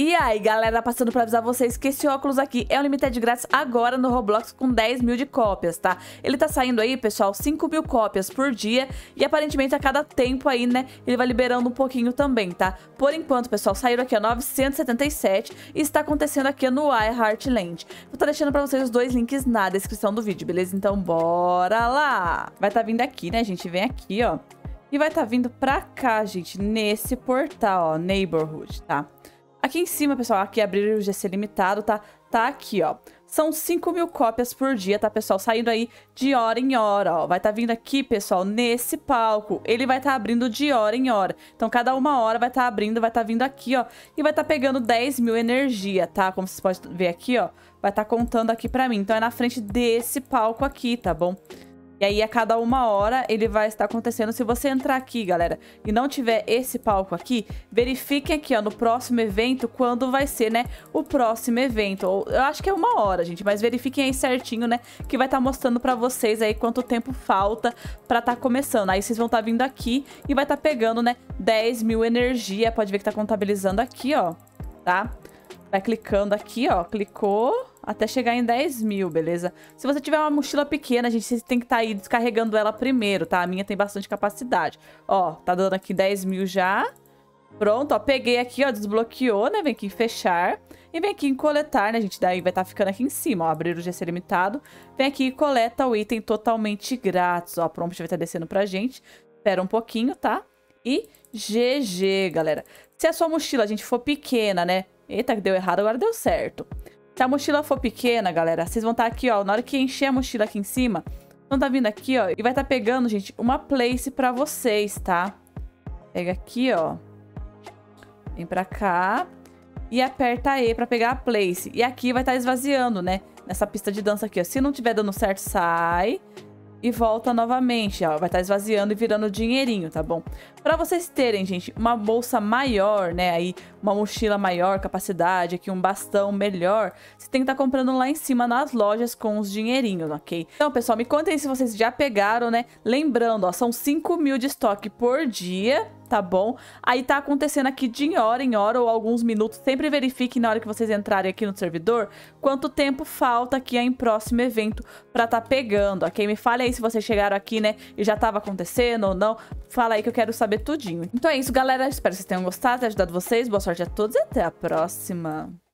E aí, galera, passando pra avisar vocês que esse óculos aqui é um limited grátis agora no Roblox com 10 mil de cópias, tá? Ele tá saindo aí, pessoal, 5 mil cópias por dia e aparentemente a cada tempo aí, né, ele vai liberando um pouquinho também, tá? Por enquanto, pessoal, saíram aqui, ó, 977 e está acontecendo aqui no iHeartland. Vou tá deixando pra vocês os dois links na descrição do vídeo, beleza? Então, bora lá! Vai tá vindo aqui, né, gente? Vem aqui, ó. E vai tá vindo pra cá, gente, nesse portal, ó, Neighborhood, tá? Aqui em cima, pessoal, aqui abrir o GC limitado, tá? Tá aqui, ó. São 5 mil cópias por dia, tá, pessoal? Saindo aí de hora em hora, ó. Vai tá vindo aqui, pessoal, nesse palco. Ele vai tá abrindo de hora em hora. Então, cada uma hora vai tá abrindo, vai tá vindo aqui, ó. E vai tá pegando 10 mil energia, tá? Como vocês podem ver aqui, ó. Vai tá contando aqui pra mim. Então, é na frente desse palco aqui, tá bom? E aí, a cada uma hora, ele vai estar acontecendo. Se você entrar aqui, galera, e não tiver esse palco aqui, verifiquem aqui, ó, no próximo evento, quando vai ser, né, o próximo evento. Eu acho que é uma hora, gente, mas verifiquem aí certinho, né, que vai estar mostrando pra vocês aí quanto tempo falta pra tá começando. Aí, vocês vão estar vindo aqui e vai estar pegando, né, 10 mil energia. Pode ver que tá contabilizando aqui, ó, tá? Vai clicando aqui, ó, clicou... até chegar em 10 mil, beleza? Se você tiver uma mochila pequena, gente, você tem que tá aí descarregando ela primeiro, tá? A minha tem bastante capacidade. Ó, tá dando aqui 10 mil já. Pronto, ó, peguei aqui, ó, desbloqueou, né? Vem aqui em fechar e vem aqui em coletar, né, gente? Daí vai tá ficando aqui em cima, ó, abrir o GC limitado. Vem aqui e coleta o item totalmente grátis, ó, pronto, vai tá descendo pra gente. Espera um pouquinho, tá? E GG, galera. Se a sua mochila, gente, for pequena, né? Eita, que deu errado, agora deu certo. Se a mochila for pequena, galera, vocês vão estar aqui, ó, na hora que encher a mochila aqui em cima, então tá vindo aqui, ó, e vai estar pegando, gente, uma place pra vocês, tá? Pega aqui, ó, vem pra cá e aperta E pra pegar a place. E aqui vai estar esvaziando, né, nessa pista de dança aqui, ó. Se não tiver dando certo, sai e volta novamente, ó. Vai estar esvaziando e virando dinheirinho, tá bom? Pra vocês terem, gente, uma bolsa maior, né? Aí, uma mochila maior, capacidade, aqui um bastão melhor. Você tem que estar comprando lá em cima nas lojas com os dinheirinhos, ok? Então, pessoal, me contem aí se vocês já pegaram, né? Lembrando, ó, são 5 mil de estoque por dia, tá bom? Aí tá acontecendo aqui de hora em hora ou alguns minutos. Sempre verifiquem na hora que vocês entrarem aqui no servidor quanto tempo falta aqui em próximo evento pra tá pegando, ok? Me fale aí se vocês chegaram aqui, né, e já tava acontecendo ou não. Fala aí que eu quero saber tudinho. Então é isso, galera. Espero que vocês tenham gostado, ter ajudado vocês. Boa sorte a todos e até a próxima.